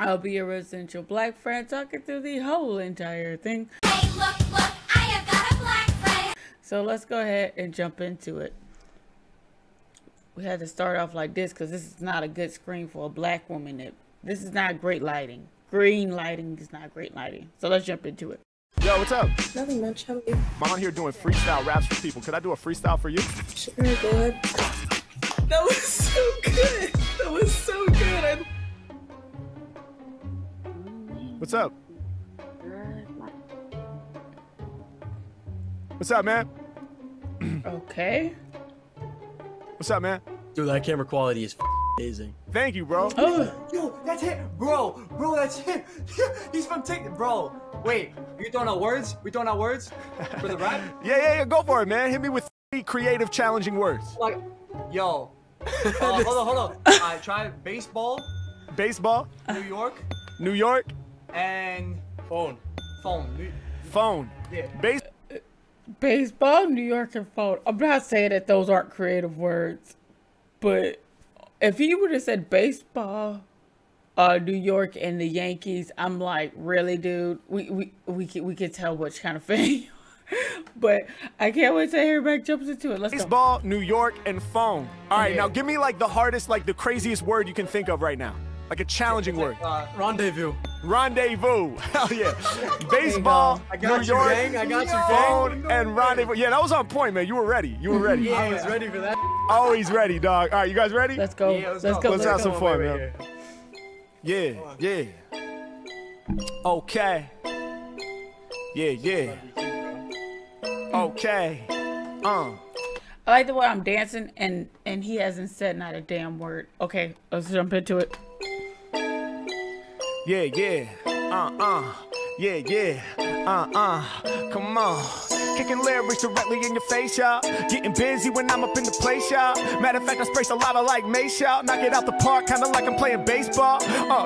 I'll be your residential black friend talking through the whole entire thing. Hey, look, I have got a black friend. So let's go ahead and jump into it. We had to start off like this because this is not a good screen for a black woman. This is not great lighting. Green lighting is not great lighting. So let's jump into it. Yo, what's up? Nothing much, how are you? I'm on here doing freestyle raps for people. Could I do a freestyle for you? Sure, go ahead. That was so good. That was so good. What's up? What's up, man? Okay. What's up, man? Dude, that camera quality is amazing. Thank you, bro. Oh. Yo, that's him. Bro, that's him. He's from TikTok. Bro, wait. You throwing out words? We throwing out words for the rap? Yeah. Go for it, man. Hit me with creative, challenging words. Like, yo. Hold on. I tried baseball. Baseball. New York. And phone. Yeah. Baseball, New York, and phone. I'm not saying that those aren't creative words, but if he would have said baseball, New York, and the Yankees, I'm like, really, dude? We can tell which kind of fan. But I can't wait till Harry Mack jumps into it. Let's baseball, go. New York, and phone. All right, yeah. Now give me like the hardest, like the craziest word you can think of right now. Like a challenging word. Rendezvous. Hell yeah. Baseball, New York, phone, and rendezvous. Yeah, that was on point, man. You were ready. Yeah, I was ready for that. Always ready, dog. All right, you guys ready? Let's go. Yeah, let's go. Let's have some fun, man. Yeah. Okay. Yeah. Okay. I like the way I'm dancing, and he hasn't said not a damn word. Okay, let's jump into it. Come on. Kicking lyrics directly in your face, y'all. Getting busy when I'm up in the place, y'all. Matter of fact, I sprays a lot of like mace, y'all. Knock it out the park, kinda like I'm playing baseball.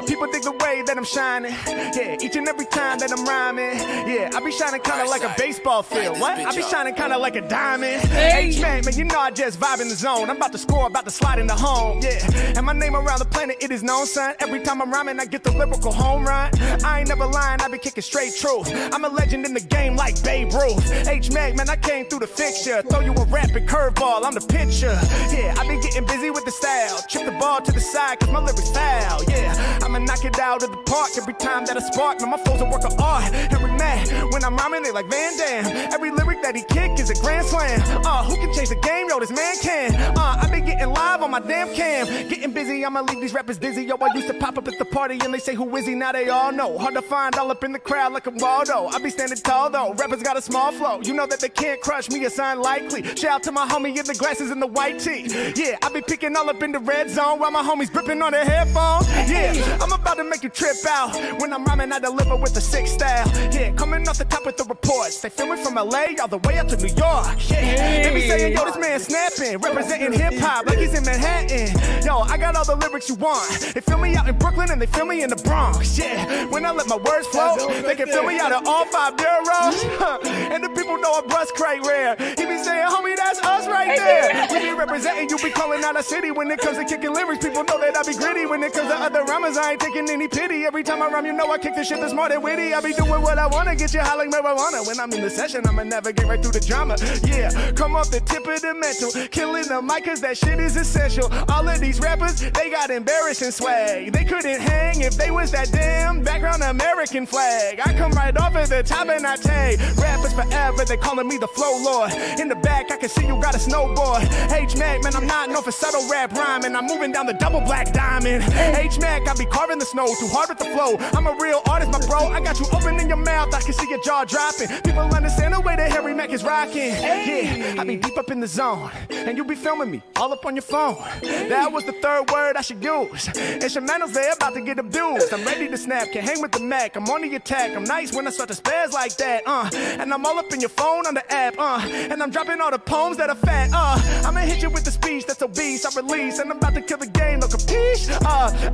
People dig the way that I'm shining. Yeah, each and every time that I'm rhyming. Yeah, I be shining kinda like a baseball field. What? I be shining kinda like a diamond. Hey, man, you know I just vibe in the zone. I'm about to score, about to slide into home. Yeah, and my name around the planet, it is known, son. Every time I'm rhyming, I get the lyrical home run. I ain't never lying, I be kicking straight truth. I'm a legend in the game like Babe Ruth. H Mac, man, I came through the fixture. Throw you a rapid curveball, I'm the pitcher. Yeah, I be getting busy with the style. Chip the ball to the side, cause my lyrics foul. Yeah, I'ma knock it out of the park every time that I spark. Man, my flow's a work of art. Harry Mack, when I'm rhyming, they like Van Damme. Every lyric that he kick is a grand slam. Who can change the game? Yo, this man can. I be getting live on my damn cam. Getting busy, I'ma leave these rappers dizzy. Yo, I used to pop up at the party and they say, who is he? Now they all know. Hard to find all up in the crowd like I'm Waldo. I be standing tall though. Rappers got a small flow. You know that they can't crush me, it's unlikely. Shout out to my homie in the glasses and the white tee. Yeah, I be picking all up in the red zone while my homies gripping on their headphones. Yeah, I'm about to make you trip out. When I'm rhyming, I deliver with a sick style. Yeah, coming off the top with the reports. They filming from LA all the way up to New York. Yeah, they be saying, yo, this man snapping. Representing hip-hop like he's in Manhattan. Yo, I got all the lyrics you want. They film me out in Brooklyn and they film me in the Bronx. Yeah, when I let my words flow, they can film me out of all 5 euros. And the people know a bus crate rare. He be saying, homie, that's us right there. We be representing, you be calling out a city. When it comes to kicking lyrics, people know that I be gritty. When it comes to other rhymers, I ain't taking any pity. Every time I rhyme, you know I kick this shit that's more than witty. I be doing what I wanna, get you high like marijuana. When I'm in the session, I'ma navigate right through the drama. Yeah, come off the tip of the mental. Killing the mic, cause that shit is essential. All of these rappers, they got embarrassing swag. They couldn't hang if they was that damn background American flag. I come right off at the top and I take rappers forever, they calling me the flow lord. In the back, I can see you got a snowboard. H-Mac, man, I'm not known for subtle rap rhyming. I'm moving down the double black diamond. H-Mac, I be carving the snow, too hard with the flow. I'm a real artist, my bro. I got you open in your mouth, I can see your jaw dropping. People understand the way that Harry Mack is rocking. Yeah, I be deep up in the zone, and you be filming me, all up on your phone. That was the third word I should use. Instrumentals, they about to get abused. I'm ready to snap, can hang with the Mac. I'm on the attack, I'm nice when I start to spaz like that. And I'm all up in your phone on the app, and I'm dropping all the poems that are fat, I'ma hit you with the speech that's obese, I release, and I'm about to kill the game, no capiche,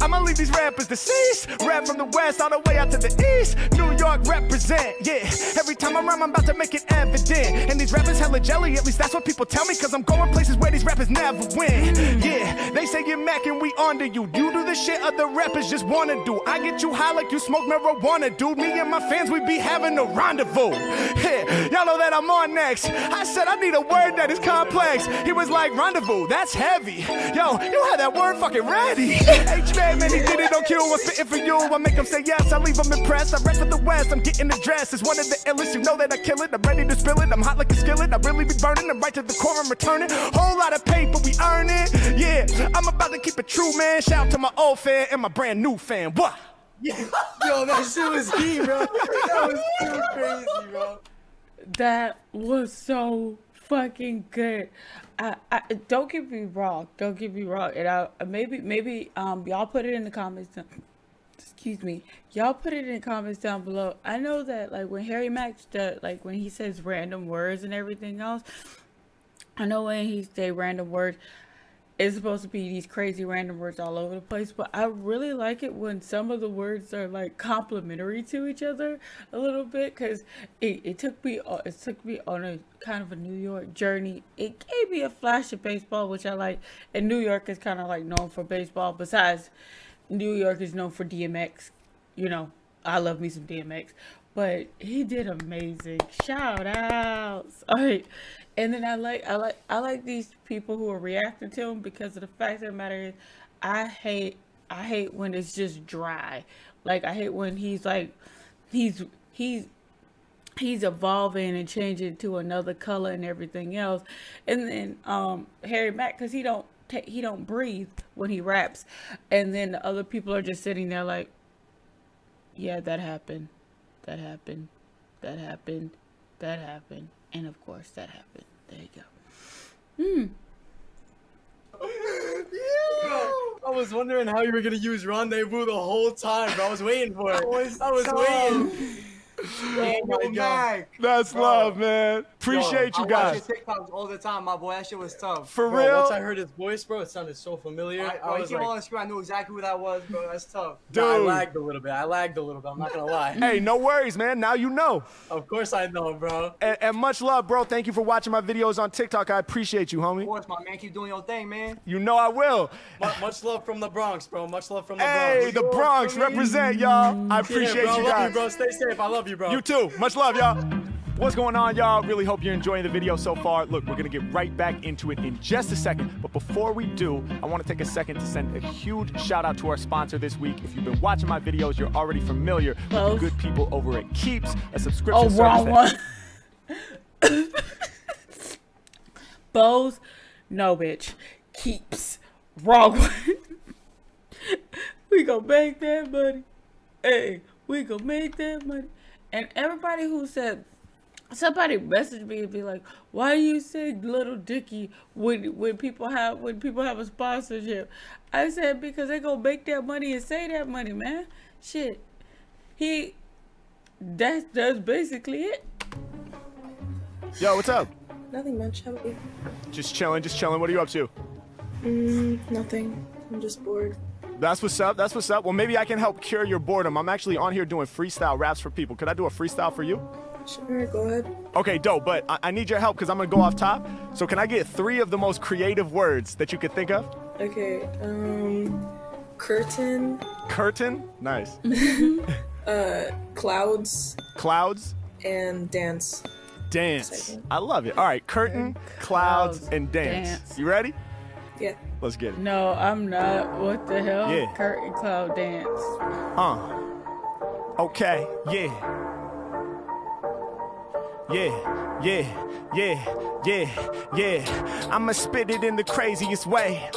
I'ma leave these rappers deceased, rap from the west all the way out to the east, New York represent, yeah, every time I rhyme I'm about to make it evident, and these rappers hella jelly, at least that's what people tell me, cause I'm going places where these rappers never win, yeah, they say you're Mac and we under you, you do the shit other rappers just wanna wanna do. I get you high like you smoke marijuana, dude. Me and my fans, we be having a rendezvous. Y'all know that I'm on next. I said I need a word that is complex. He was like, rendezvous, that's heavy. Yo, you had that word fucking ready. H-Man, man, he did it on cue. I'm spitting for you. I make him say yes, I leave him impressed. I rest of the West, I'm getting addressed. It's one of the illest, you know that I kill it. I'm ready to spill it, I'm hot like a skillet. I really be burning, I'm right to the core, I'm returning. Whole lot of paper, we earn it. Yeah, I'm about to keep it true, man. Shout out to my old fan and my brand new fan. What? Yeah. Yo, that shit was deep, bro. That was crazy, bro. That was so fucking good. I don't get me wrong. Don't get me wrong. And maybe y'all put it in the comments. Excuse me. Y'all put it in the comments down below. I know that like when Harry Mack does, like when he says random words and everything else, I know when he say random words, it's supposed to be these crazy random words all over the place, but I really like it when some of the words are like complimentary to each other a little bit, because it took me on a kind of a New York journey. It gave me a flash of baseball, which I like, and New York is kind of like known for baseball. Besides, New York is known for DMX. You know, I love me some DMX, but he did amazing. Shout outs. All right. And then I like these people who are reacting to them, because of the fact of the matter is, I hate when it's just dry. Like I hate when he's like, he's evolving and changing to another color and everything else. And then Harry Mack, because he don't breathe when he raps. And then the other people are just sitting there like, yeah, that happened. And of course that happened. There you go. Yeah. I was wondering how you were gonna use rendezvous the whole time, bro. I was waiting for it. I was waiting. Yo, that's bro. Love, man. Appreciate yo, you guys. I watch your TikToks all the time, my boy. That shit was tough. For bro, real. Once I heard his voice, bro, it sounded so familiar. I was like, on the screen, I knew exactly who that was, bro. That's tough. Dude, no, I lagged a little bit. I'm not gonna lie. Hey, no worries, man. Now you know. Of course I know, bro. And much love, bro. Thank you for watching my videos on TikTok. I appreciate you, homie. Of course, my man. Keep doing your thing, man. You know I will. Much love from the Bronx, bro. Much love from the Bronx. Hey, the Bronx represent, y'all. I appreciate you guys. Love you, bro. Stay safe. I love you. You, bro. You too. Much love, y'all. What's going on, y'all? Really hope you're enjoying the video so far. Look, we're gonna get right back into it in just a second, but before we do, I want to take a second to send a huge shout out to our sponsor this week. If you've been watching my videos, you're already familiar with the good people over at Keeps, a subscription service. Bows, no bitch. Keeps, wrong one. We gonna make that money. Hey, we gonna make that money. And everybody who said, somebody messaged me and be like, why do you say Little Dicky when people have a sponsorship? I said, because they gonna make that money and say that money, man. Shit. That's basically it. Yo, what's up? Nothing much, how about you? Just chilling. What are you up to? Nothing. I'm just bored. That's what's up. Well, maybe I can help cure your boredom. I'm actually on here doing freestyle raps for people. Could I do a freestyle for you? Sure, go ahead. Okay, dope, but I need your help because I'm gonna go off top. So can I get 3 of the most creative words that you could think of? Okay, curtain. Curtain? Nice. Clouds. Clouds. And dance. Dance. I love it. All right, curtain, clouds, and dance. You ready? Yeah. Let's get it. No, I'm not. What the hell? Yeah. Curtain cloud dance. Okay. Yeah. I'ma spit it in the craziest way.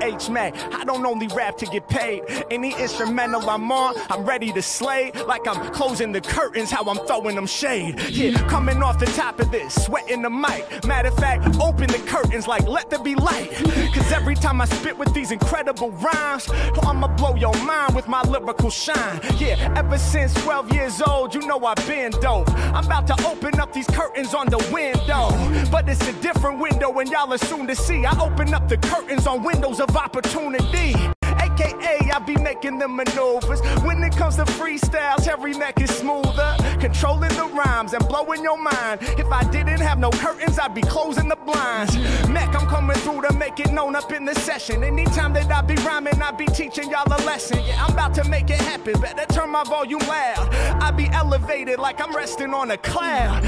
H-Mack, I don't only rap to get paid. Any instrumental I'm on, I'm ready to slay. Like I'm closing the curtains, how I'm throwing them shade. Yeah, coming off the top of this, sweating the mic. Matter of fact, open the curtains like let there be light. Cause every time I spit with these incredible rhymes, I'ma blow your mind with my lyrical shine. Yeah, ever since 12 years old, you know I've been dope. I'm about to open up these curtains on the window, but it's a different window and y'all are soon to see. I open up the curtains on windows of opportunity, aka I be making the maneuvers. When it comes to freestyles, Harry Mack is smoother, controlling the rhymes and blowing your mind. If I didn't have no curtains, I'd be closing the blinds. Mack, I'm coming through to make it known up in the session. Anytime that I be rhyming, I be teaching y'all a lesson. Yeah, I'm about to make it happen, better turn my volume loud. I be elevated like I'm resting on a cloud.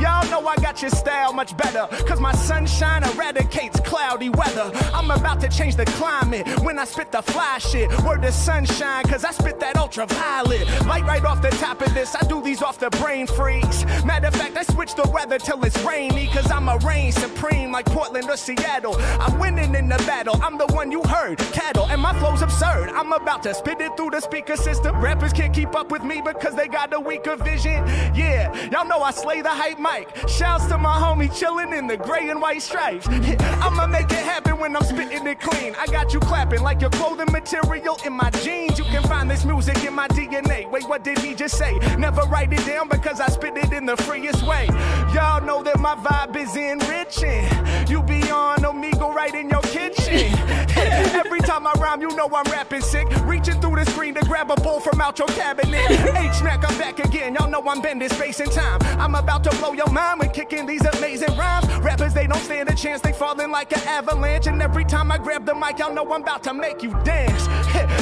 Y'all know I got your style much better, cause my sunshine eradicates cloudy weather. I'm about to change the climate when I spit the fly shit. Word to sunshine, cause I spit that ultraviolet. Light right off the top of this, I do these off the brain freeze. Matter of fact, I switch the weather till it's rainy, cause I'ma reign supreme like Portland or Seattle. I'm winning in the battle, I'm the one you heard, cattle, and my flow's absurd. I'm about to spit it through the speaker system. Rappers can't keep up with me because they got a weaker vision. Yeah, y'all know I slay the hype mic. Shouts to my homie chillin' in the gray and white stripes. I'ma make it happen when I'm spitting it clean. I got you clapping like your clothing material in my jeans. You can find this music in my DNA. Wait, what did he just say? Never write it down because I spit it in the freest way. Y'all know that my vibe is enriching. You be on Omegle right in your kitchen. Every time I rhyme, you know I'm rapping sick. Reaching through the screen to grab a bowl from out your cabinet. H-Mack, I'm back again. Y'all know I'm bending space and time. I'm about to blow your mind when kicking these amazing rhymes. Rappers, they don't stand a chance. They falling like an avalanche. And every time I grab the mic, y'all know I'm about to make you dance.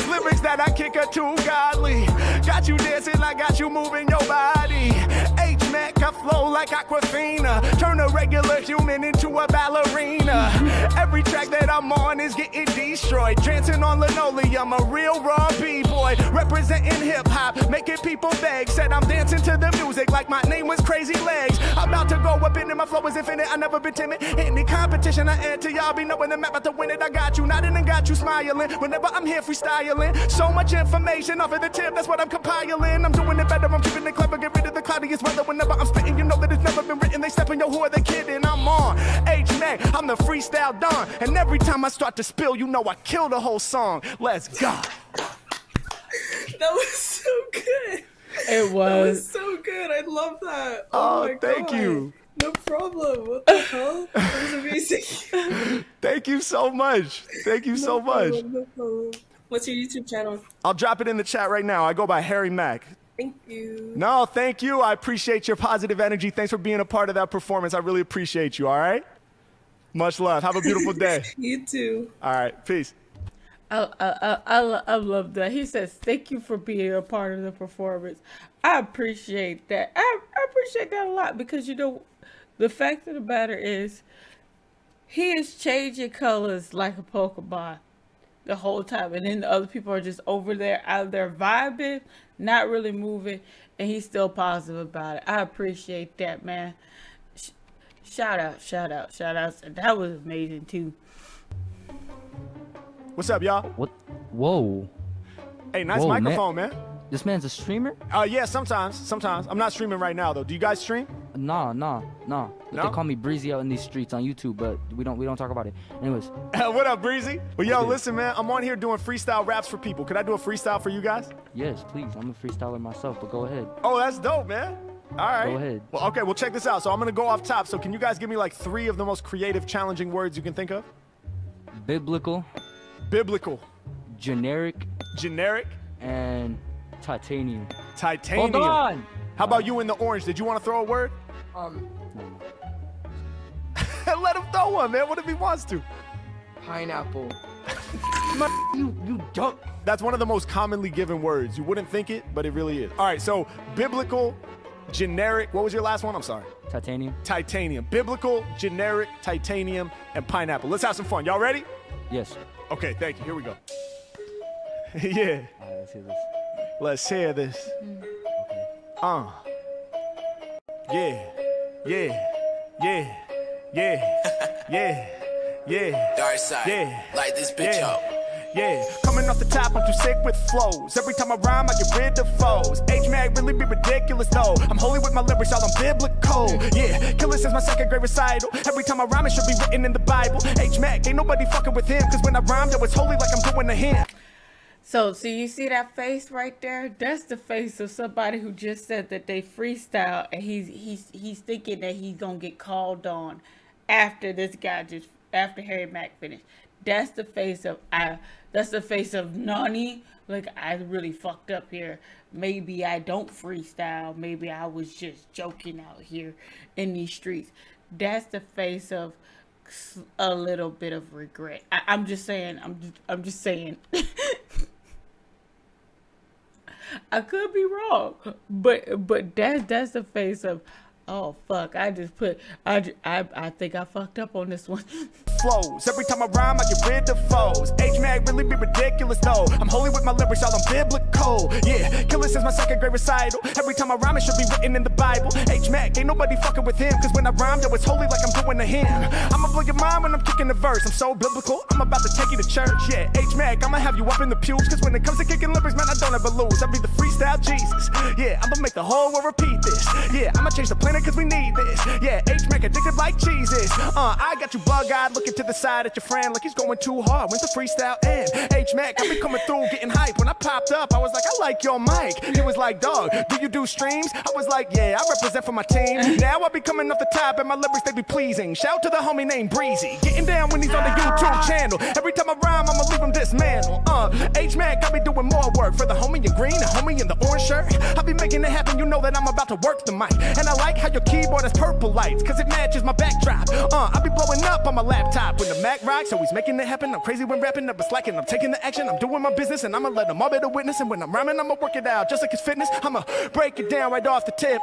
Lyrics that I kick are too godly. Got you dancing, I got you moving your body. H-Mack, I flow like Aqua Fina. Turn a regular human into a ballerina. Every track that I'm on is getting destroyed. Dancing on linoleum, a real raw b-boy. Representing hip-hop, making people beg. Said I'm dancing to the music like my name was Crazy Legs. I'm about to go up in it, my flow is infinite. I never been timid. Any competition I enter, y'all be knowing I'm about to win it. I got you nodding and got you smiling. Whenever I'm here freestyling, so much information off of the tip, that's what I'm compiling. I'm doing it better, I'm keeping it clever. Get rid of the cloudiest weather. Whenever I'm spitting, you know that it's never been written. They stepping, yo, who are they kidding? I'm on H-Mack, I'm the freestyle don. And every time I start to spill, you know I killed the whole song. Let's go. That was so good. It was. That was so good. I love that. Oh my thank God. You. No problem. What the hell? That was amazing. Thank you so much. Thank you no so problem, much. No problem. What's your YouTube channel? I'll drop it in the chat right now. I go by Harry Mack. Thank you. No, thank you. I appreciate your positive energy. Thanks for being a part of that performance. I really appreciate you. All right? Much love. Have a beautiful day. You too. All right. Peace. I love that. He says, thank you for being a part of the performance. I appreciate that. I appreciate that a lot because, you know, the fact of the matter is he is changing colors like a Pokemon the whole time. And then the other people are just over there, out there vibing, not really moving. And he's still positive about it. I appreciate that, man. Shout out. That was amazing too. What's up, y'all? What? Whoa. Hey, nice whoa, microphone, man. This man's a streamer? Yeah, sometimes. I'm not streaming right now though. Do you guys stream? Nah. No? They call me Breezy out in these streets on YouTube, but we don't talk about it. Anyways. What up, Breezy? Well, yo, listen, man. I'm on here doing freestyle raps for people. Could I do a freestyle for you guys? Yes, please. I'm a freestyler myself, but go ahead. Oh, that's dope, man. All right. Go ahead. Well, okay, well, check this out. So I'm going to go off top. So can you guys give me like 3 of the most creative, challenging words you can think of? Biblical. Generic. And titanium. Hold on. How about you in the orange? Did you want to throw a word? No. Let him throw one, man. What if he wants to? Pineapple. you don't. That's one of the most commonly given words. You wouldn't think it, but it really is. All right, so biblical, generic. What was your last one? I'm sorry. Titanium. Biblical, generic, titanium, and pineapple. Let's have some fun. Y'all ready? Yes. Okay, thank you. Here we go. Yeah. All right, let's hear this. Okay. Yeah. Dark side. Yeah. Light this bitch up. Yeah, coming off the top, I'm too sick with flows. Every time I rhyme, I get rid of foes. H-Mack really be ridiculous, though. I'm holy with my lyrics, y'all, I'm biblical. Yeah, killer since my 2nd grade recital. Every time I rhyme, it should be written in the Bible. H-Mack, ain't nobody fucking with him, cause when I rhyme, yo, it's holy like I'm doing a hymn. So you see that face right there? That's the face of somebody who just said that they freestyle, and he's thinking that he's gonna get called on after this guy just, after Harry Mack finished. That's the face of Nani. Like, I really fucked up here. Maybe I don't freestyle. Maybe I was just joking out here in these streets. That's the face of a little bit of regret. I'm just saying. I'm just saying. I could be wrong, but that's the face of, oh fuck! I just put I think I fucked up on this one. Flows every time I rhyme, I get rid of foes. H Mack really be ridiculous though. I'm holy with my lyrics, y'all. I'm biblical. Yeah, killer since my second grade recital. Every time I rhyme, it should be written in the Bible. H Mack, ain't nobody fucking with him, cause when I rhyme, yo, it's holy like I'm doing a hymn. I'ma blow your mind when I'm kicking the verse. I'm so biblical, I'm about to take you to church. Yeah, H Mack, I'ma have you up in the pews, cause when it comes to kicking lyrics, man, I don't ever lose. I'll be the freestyle Jesus. Yeah, I'ma make the whole world repeat this. Yeah, I'ma change the planet, cause we need this. Yeah, H Mack addicted like Jesus. I got you bug-eyed, looking to the side at your friend like he's going too hard. When's the freestyle end? H Mack, I be coming through, getting hype. When I popped up, I was like, I like your mic. He was like, dog, do you do streams? I was like, yeah, I represent for my team. Now I be coming off the top and my lyrics, they be pleasing. Shout to the homie named Breezy, getting down when he's on the YouTube channel. Every time I rhyme, I'ma leave him dismantled. H Mack, I be doing more work for the homie in green, the homie in the orange shirt. I be making it happen, you know that I'm about to work the mic. And I like how your keyboard has purple lights, cause it matches my backdrop. I be blowing up on my laptop when the Mac rocks, so he's making it happen. I'm crazy when rapping, never slacking. I'm taking the action, I'm doing my business, and I'ma let them all be the witness. And when I'm rhyming, I'ma work it out just like it's fitness. I'ma break it down right off the tip.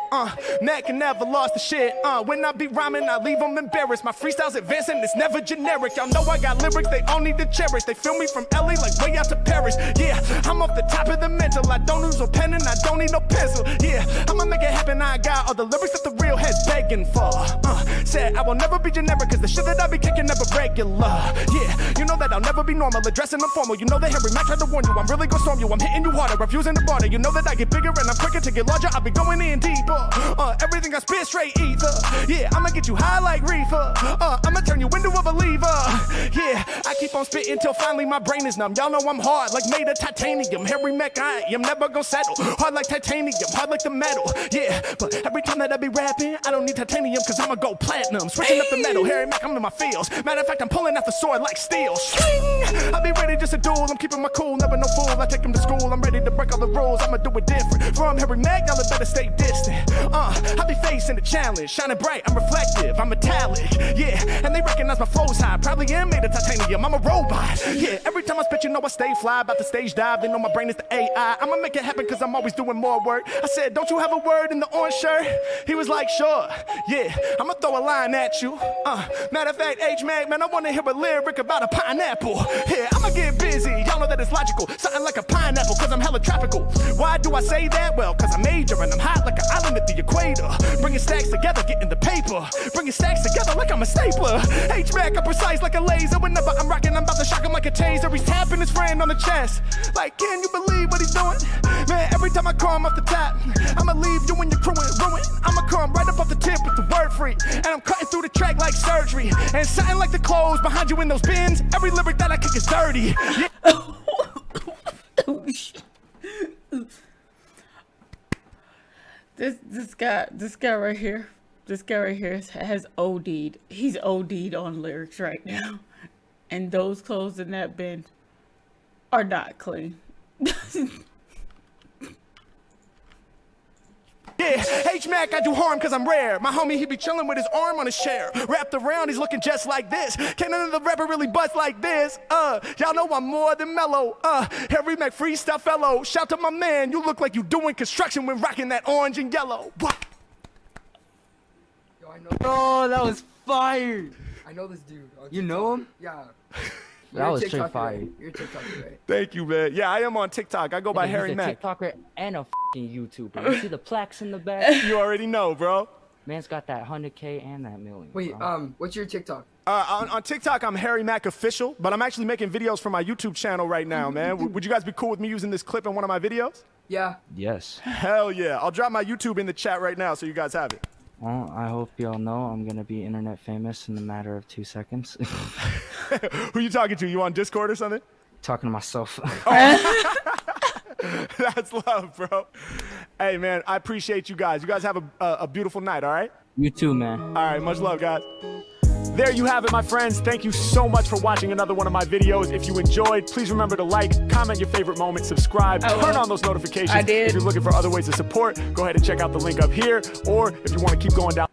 Mac and never lost the shit. When I be rhyming, I leave them embarrassed. My freestyle's advancing, it's never generic. Y'all know I got lyrics, they all need to cherish. They feel me from LA like way out to Paris. Yeah, I'm off the top of the mental. I don't use a pen and I don't need no pencil. Yeah, I'ma make it happen. I got all the lyrics that the real heads begging for. Said I will never be generic, cause the shit that I be kicking never regular. Yeah, you know that I'll never be normal, addressing them formal. You know that Harry Mack tried to warn you, I'm really gonna storm you. I'm hitting you harder, refusing to barter. You know that I get bigger and I'm quicker to get larger. I'll be going in deeper. Everything I spit straight ether. Yeah, I'ma get you high like reefer. I'ma turn you into a believer. Yeah, I keep on spitting till finally my brain is numb. Y'all know I'm hard like made of titanium. Harry Mack, I am never gonna settle. Hard like titanium, hard like the metal. Yeah, but every time that I be rapping, I don't need titanium, cause I'ma go platinum. Switching up the metal, Harry Mack, I'm in my fields. Matter of fact, I'm pulling out the sword like steel. Swing! I'll be ready just to duel, I'm keeping my cool, never no fool. I take him to school, I'm ready to break all the rules. I'ma do it different, from Harry Mack, y'all better stay distant. I'll be facing the challenge, shining bright, I'm reflective, I'm metallic. Yeah, and they recognize my flow's high, probably am made of titanium, I'm a robot. Yeah, every time I spit, you know I stay fly, about to stage dive, they know my brain is the AI. I'ma make it happen, cause I'm always doing more work. I said, don't you have a word in the orange shirt? He was like, sure, yeah, I'ma throw a line at you. Matter of fact, H Mack, man, I wanna hear a lyric about a pineapple. Yeah, I'ma get busy, y'all know that it's logical, something like a pineapple, cause I'm hella tropical. Why do I say that? Well, cause I'm major and I'm hot like an island at the equator. Bringing stacks together, getting the paper, bringing stacks together like I'm a stapler. H Mack, I'm precise like a laser, whenever I'm rocking, I'm about to shock him like a taser. He's tapping his friend on the chest, like, can you believe what he's doing? Man, every time I call him off the top, I'ma leave you and your crew in ruin. I'ma come right up off the tip with the word free, and I'm cutting through the track like surgery, and something like the clothes behind you in those bins. Every lyric that I kick is dirty. Yeah. This guy right here, has OD'd. He's OD'd on lyrics right now, and those clothes in that bin are not clean. Yeah, H Mack, I do harm cause I'm rare. My homie, he be chilling with his arm on his chair, wrapped around, he's looking just like this. Can another rapper really bust like this? Y'all know I'm more than mellow. Harry Mack freestyle fellow. Shout to my man, you look like you doing construction when rocking that orange and yellow. What? Yo, I know. Oh, that was fire. I know this dude. You know him? Yeah. That was straight fire. You're TikToker, right? Thank you, man. Yeah, I am on TikTok. I go by Harry Mack. He's a TikToker and a f***ing YouTuber. You see the plaques in the back? You already know, bro. Man's got that 100K and that million. Wait, bro. What's your TikTok? On TikTok, I'm Harry Mack Official, but I'm actually making videos for my YouTube channel right now, man. Would you guys be cool with me using this clip in one of my videos? Yeah. Yes. Hell yeah. I'll drop my YouTube in the chat right now so you guys have it. Well, I hope y'all know I'm gonna be internet famous in a matter of 2 seconds. Who you talking to? You on Discord or something? Talking to myself. Oh. That's love, bro. Hey, man, I appreciate you guys. You guys have a beautiful night, all right? You too, man. All right, much love, guys. There you have it, my friends. Thank you so much for watching another one of my videos. If you enjoyed, please remember to like, comment your favorite moment, subscribe, turn on those notifications. I did. If you're looking for other ways to support, go ahead and check out the link up here, or if you want to keep going down.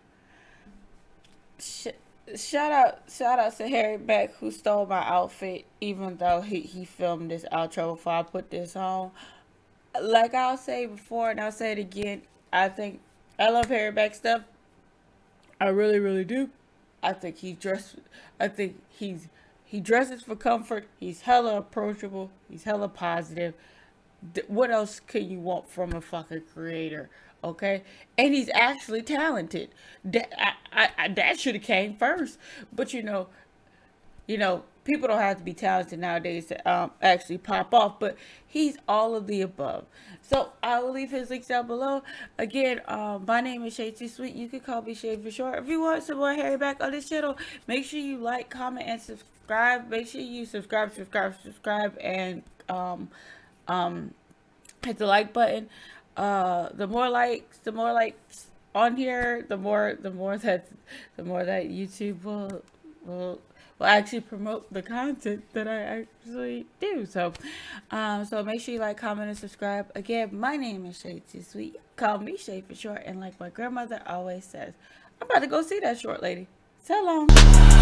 Shit. Shout out to Harry Mack, who stole my outfit, even though he filmed this outro before I put this on. Like I'll say before and I'll say it again, I think I love Harry Mack stuff. I really, really do. I think he dresses for comfort. He's hella approachable. He's hella positive. What else could you want from a fucking creator? Okay, and he's actually talented. That should have came first, but you know, people don't have to be talented nowadays to actually pop off. But he's all of the above. So I will leave his links down below. Again, my name is Shaytosweet. You can call me Shay for short. If you want some more Harry Mack on this channel, make sure you like, comment, and subscribe. Make sure you subscribe, and hit the like button. The more likes on here, the more that YouTube will actually promote the content that I actually do. So, so make sure you like, comment, and subscribe. Again, my name is Shaytosweet. Call me Shay for short. And like my grandmother always says, I'm about to go see that short lady. So long.